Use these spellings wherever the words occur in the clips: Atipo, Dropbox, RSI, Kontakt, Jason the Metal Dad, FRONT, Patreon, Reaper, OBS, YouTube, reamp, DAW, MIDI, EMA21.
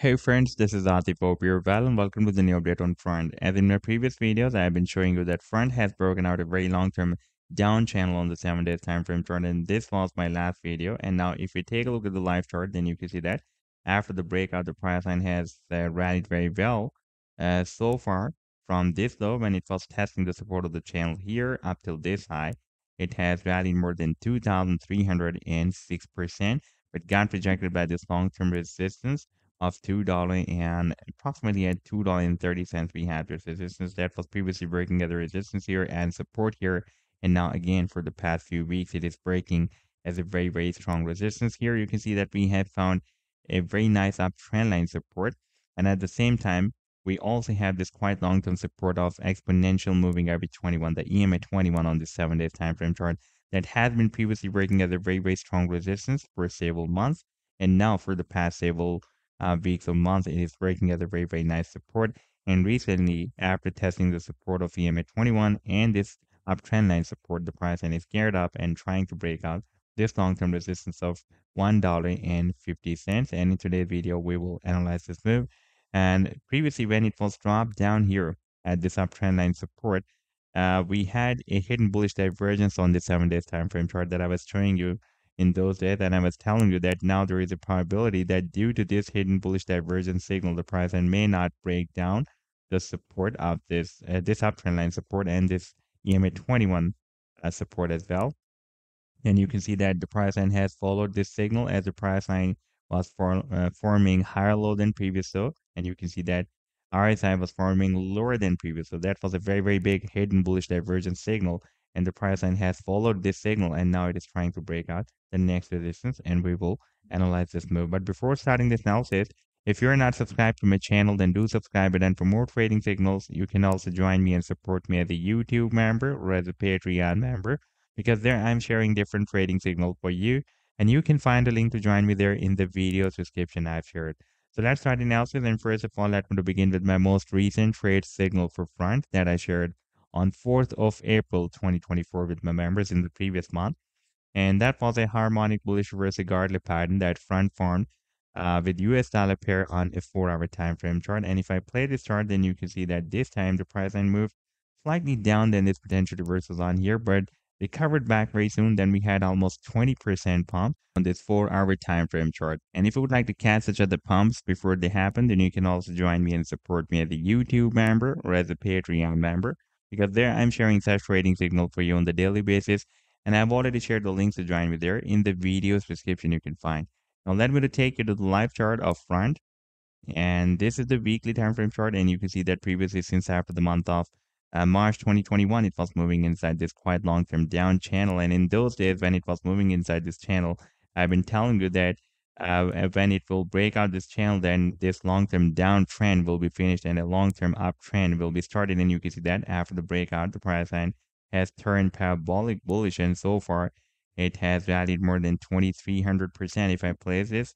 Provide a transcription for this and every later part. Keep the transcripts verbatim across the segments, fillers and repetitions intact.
Hey friends, this is Atipo. You're well and welcome to the new update on Front. As in my previous videos, I have been showing you that Front has broken out a very long-term down channel on the seven days time frame chart, and this was my last video. And now if we take a look at the live chart, then you can see that after the breakout, the price line has uh, rallied very well uh, so far from this low when it was testing the support of the channel here up till this high. It has rallied more than two thousand three hundred six percent, but got rejected by this long-term resistance of two dollars, and approximately at two dollars and thirty cents we had this resistance that was previously breaking as a resistance here and support here, and now again for the past few weeks it is breaking as a very very strong resistance here. You can see that we have found a very nice uptrend line support, and at the same time we also have this quite long-term support of exponential moving average twenty-one, the E M A twenty-one on the seven days time frame chart, that has been previously breaking as a very very strong resistance for several months, and now for the past several Uh, weeks or months it is breaking as a very very nice support. And recently, after testing the support of E M A twenty-one and this uptrend line support, the price line is geared up and trying to break out this long-term resistance of one dollar and fifty cents, and in today's video we will analyze this move. And previously, when it was dropped down here at this uptrend line support, uh, we had a hidden bullish divergence on the seven days time frame chart that I was showing you in those days, and I was telling you that now there is a probability that due to this hidden bullish divergence signal, the price line may not break down the support of this uh, this uptrend line support and this E M A twenty-one uh, support as well. And you can see that the price line has followed this signal as the price line was for, uh, forming higher low than previous low, and you can see that R S I was forming lower than previous, so that was a very very big hidden bullish divergence signal. And the price line has followed this signal, and now it is trying to break out the next resistance, and we will analyze this move. But before starting this analysis, if you're not subscribed to my channel, then do subscribe it. And for more trading signals, you can also join me and support me as a YouTube member or as a Patreon member, because there I'm sharing different trading signals for you, and you can find a link to join me there in the video description I've shared. So let's start the analysis, and first of all, let me begin with my most recent trade signal for Front that I shared on fourth of April twenty twenty-four with my members in the previous month. And that was a harmonic bullish reverse regardless pattern that Front formed uh, with U S dollar pair on a four hour time frame chart. And if I play this chart, then you can see that this time the price line moved slightly down than this potential reversal on here, but recovered back very soon. Then we had almost twenty percent pump on this four hour time frame chart. And if you would like to catch such other pumps before they happen, then you can also join me and support me as a YouTube member or as a Patreon member, because there I'm sharing such trading signal for you on the daily basis, and I've already shared the links to join me there in the video's description you can find. Now let me to take you to the live chart of Front, and this is the weekly time frame chart, and you can see that previously, since after the month of uh, March twenty twenty-one, it was moving inside this quite long-term down channel. And in those days when it was moving inside this channel, I've been telling you that uh, when it will break out this channel, then this long-term downtrend will be finished and a long-term uptrend will be started. And you can see that after the breakout, the price line has turned parabolic bullish, and so far it has rallied more than twenty-three hundred percent. If I place this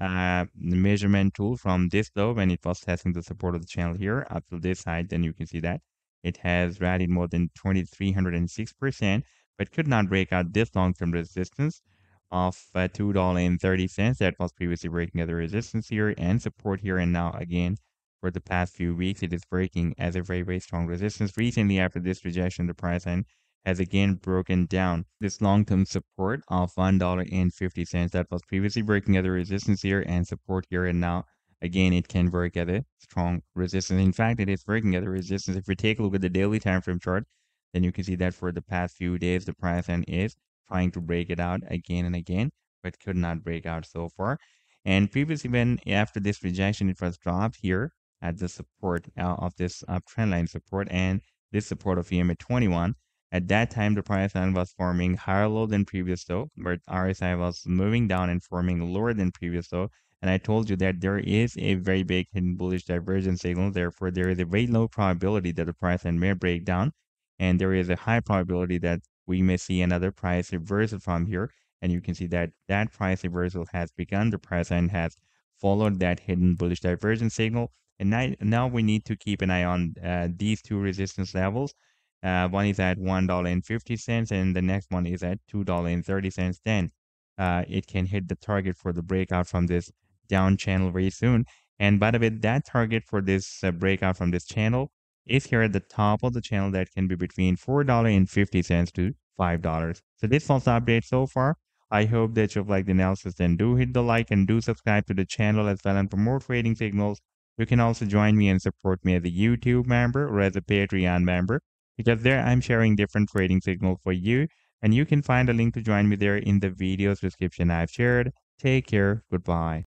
uh, measurement tool from this low when it was testing the support of the channel here up to this side, then you can see that it has rallied more than twenty-three hundred six percent, but could not break out this long-term resistance of uh, two dollars and thirty cents that was previously breaking as a resistance here and support here. And now again for the past few weeks it is breaking as a very very strong resistance. Recently, after this rejection, the price line has again broken down this long-term support of one dollar and fifty cents that was previously breaking as a resistance here and support here, and now again it can work as a strong resistance. In fact, it is working as a resistance. If we take a look at the daily time frame chart, then you can see that for the past few days the price line is trying to break it out again and again, but could not break out so far. And previously, when after this rejection, it was dropped here at the support of this uptrend line support and this support of E M A twenty-one. At that time, the price line was forming higher low than previous low, but R S I was moving down and forming lower than previous low. And I told you that there is a very big hidden bullish divergence signal. Therefore, there is a very low probability that the price line may break down, and there is a high probability that we may see another price reversal from here. And you can see that that price reversal has begun. The price line has followed that hidden bullish divergence signal, and now, now we need to keep an eye on uh, these two resistance levels. Uh, one is at one dollar and fifty cents and the next one is at two dollars and thirty cents. Then uh, it can hit the target for the breakout from this down channel very soon. And by the way, that target for this uh, breakout from this channel is here at the top of the channel. That can be between four dollars and fifty cents to five dollars. So this was the update so far. I hope that you've liked the analysis. Then do hit the like and do subscribe to the channel as well and for more trading signals. You can also join me and support me as a YouTube member or as a Patreon member, because there I'm sharing different trading signals for you. And you can find a link to join me there in the video's description I've shared. Take care. Goodbye.